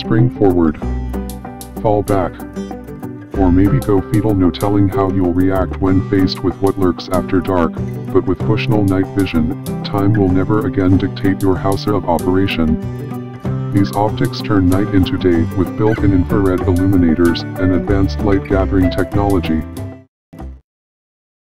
spring forward, fall back, or maybe go fetal. No telling how you'll react when faced with what lurks after dark, but with Bushnell night vision, time will never again dictate your house of operation. These optics turn night into day with built-in infrared illuminators and advanced light gathering technology.